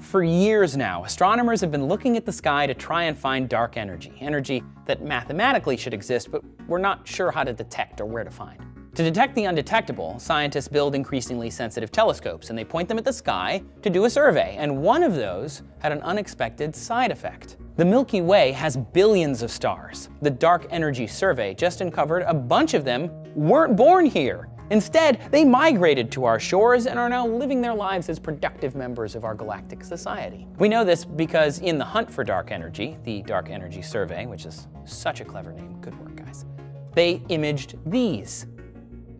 For years now, astronomers have been looking at the sky to try and find dark energy, energy that mathematically should exist, but we're not sure how to detect or where to find. To detect the undetectable, scientists build increasingly sensitive telescopes, and they point them at the sky to do a survey, and one of those had an unexpected side effect. The Milky Way has billions of stars. The Dark Energy Survey just uncovered a bunch of them weren't born here. Instead, they migrated to our shores and are now living their lives as productive members of our galactic society. We know this because in the hunt for dark energy, the Dark Energy Survey, which is such a clever name, good work guys, they imaged these.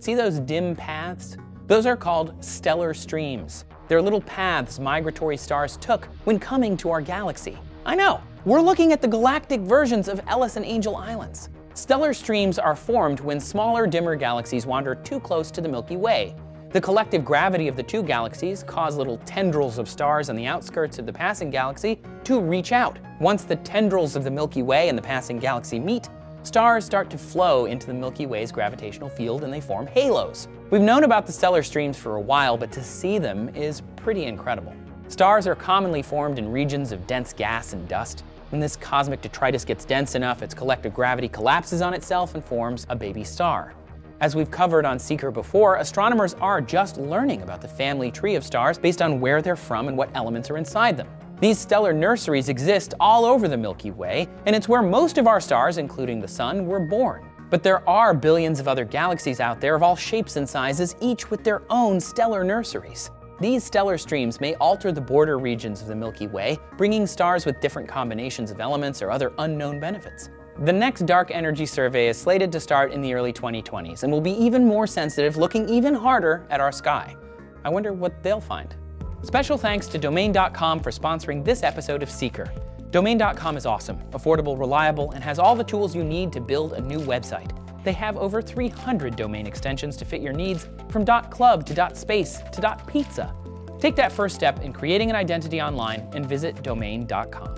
See those dim paths? Those are called stellar streams. They're little paths migratory stars took when coming to our galaxy. I know, we're looking at the galactic versions of Ellis and Angel Islands. Stellar streams are formed when smaller, dimmer galaxies wander too close to the Milky Way. The collective gravity of the two galaxies cause little tendrils of stars on the outskirts of the passing galaxy to reach out. Once the tendrils of the Milky Way and the passing galaxy meet, stars start to flow into the Milky Way's gravitational field and they form halos. We've known about the stellar streams for a while, but to see them is pretty incredible. Stars are commonly formed in regions of dense gas and dust. When this cosmic detritus gets dense enough, its collective gravity collapses on itself and forms a baby star. As we've covered on Seeker before, astronomers are just learning about the family tree of stars based on where they're from and what elements are inside them. These stellar nurseries exist all over the Milky Way, and it's where most of our stars, including the Sun, were born. But there are billions of other galaxies out there of all shapes and sizes, each with their own stellar nurseries. These stellar streams may alter the border regions of the Milky Way, bringing stars with different combinations of elements or other unknown benefits. The next Dark Energy Survey is slated to start in the early 2020s, and will be even more sensitive, looking even harder at our sky. I wonder what they'll find. Special thanks to Domain.com for sponsoring this episode of Seeker. Domain.com is awesome, affordable, reliable, and has all the tools you need to build a new website. They have over 300 domain extensions to fit your needs, from .club to .space to .pizza. Take that first step in creating an identity online and visit Domain.com.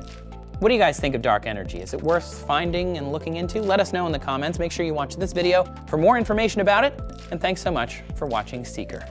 What do you guys think of dark energy? Is it worth finding and looking into? Let us know in the comments. Make sure you watch this video for more information about it, and thanks so much for watching Seeker.